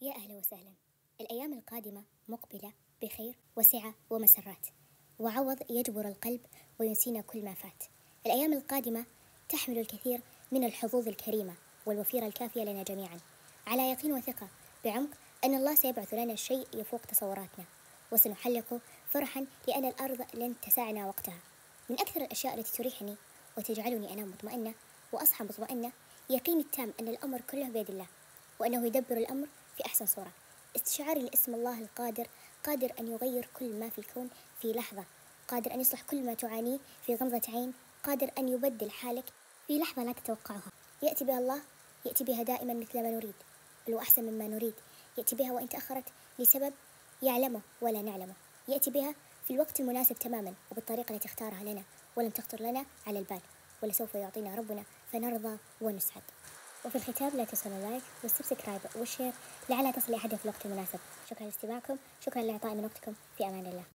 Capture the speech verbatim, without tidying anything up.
يا أهلا وسهلا. الأيام القادمة مقبلة بخير وسعة ومسرات وعوض يجبر القلب وينسينا كل ما فات. الأيام القادمة تحمل الكثير من الحظوظ الكريمة والوفيرة الكافية لنا جميعا، على يقين وثقة بعمق أن الله سيبعث لنا الشيء يفوق تصوراتنا وسنحلق فرحا لأن الأرض لن تسعنا وقتها. من أكثر الأشياء التي تريحني وتجعلني أنام مطمئنة وأصحى مطمئنة يقيني التام أن الأمر كله بيد الله وأنه يدبر الأمر في أحسن صورة. استشعاري لاسم الله القادر، قادر أن يغير كل ما في الكون في لحظة، قادر أن يصلح كل ما تعانيه في غمضة عين، قادر أن يبدل حالك في لحظة لا تتوقعها. يأتي بها الله، يأتي بها دائما مثل ما نريد ولو أحسن مما نريد. يأتي بها وإن تأخرت لسبب يعلمه ولا نعلمه، يأتي بها في الوقت المناسب تماما وبالطريقة التي اختارها لنا ولم تخطر لنا على البال، ولسوف يعطينا ربنا فنرضى ونسعد. وفي الختام لا تنسون اللايك والسبسكرايب والشير لعل تصل أحدهم في الوقت المناسب. شكرا لاستماعكم، شكرا لإعطائي من وقتكم، في أمان الله.